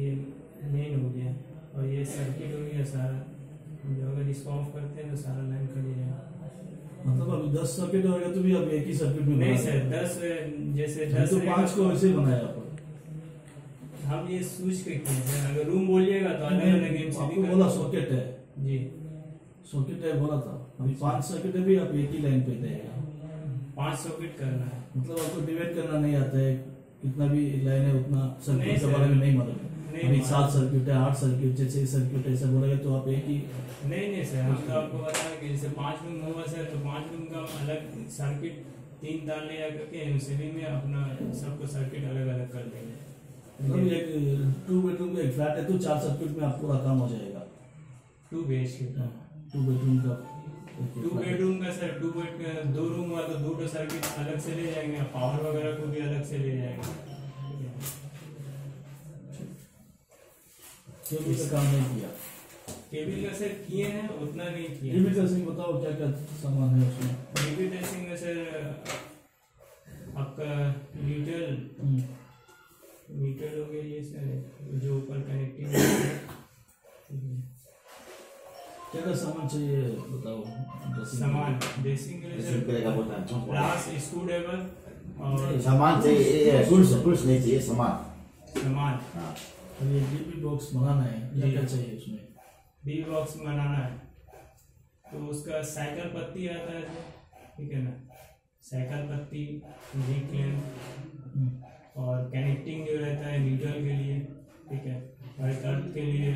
ये मेन हो गया और ये सर्किट हो गया सारा, जो अगर इसको ऑफ करते हैं तो सारा लाइन खड़ी रहेगा। मतलब अभी 10 सर्किट होगा तो भी अब एक ही सर्किट में नहीं सर, 10 जैसे 10 तो 5 को ऐसे बनाया आप। हम ये स्विच करते हैं, अगर रूम बोलिएगा तो अलग अलग गेम से भी बोला। सॉकेट है जी, सॉकेट है बोला था। अभी 5 सर्किट है भी आप एक ही लाइन पे देगा, 5 सॉकेट करना है। मतलब आपको डिवाइड करना नहीं आता है, कितना भी लाइन है उतना सर्किट के बारे में नहीं मालूम है। अभी 7 सर्किट है, 8 सर्किट, जैसे सर्किट ऐसा बोलेगा तो आप एक ही नहीं सर। हम तो आपको बता रहे कि जैसे 5 रूम होगा सर, तो 5 रूम का अलग सर्किट 3 तार ले आकर के एमसीबी में अपना सबको सर्किट अलग अलग कर देंगे। मतलब एक 2 बेडरूम का एक फ्लैट है तो 4 सर्किट में आपको काम हो जाएगा। 2 BHK का 2 बेडरूम का 2 बेडरूम का सर 2 रूम हुआ तो 2 सर्किट अलग से ले जाएंगे, पावर वगैरह को भी अलग से ले जाएंगे। केबल का काम नहीं किया, केबल का सर किए हैं उतना नहीं किया। केबल टेस्टिंग बताओ क्या क्या सामान है उसमें। केबल टेस्टिंग में सर आपका मीटर हो गया, ये सर जो ऊपर कनेक्टिंग क्या क्या सामान चाहिए बताओ। सामान ड्रेसिंग के लिए प्लास, स्क्रू ड्राइवर और सामान चाहिए, कुछ नहीं चाहिए सामान। हाँ, ये डीबी बॉक्स बनाना है, क्या क्या चाहिए उसमें? डीबी बॉक्स बनाना है तो उसका साइकिल पत्ती आता है, ठीक है ना। साइकिल पत्ती, वीकलैंड और कनेक्टिंग जो रहता है न्यूट्रल के लिए, ठीक है, और अर्थ के लिए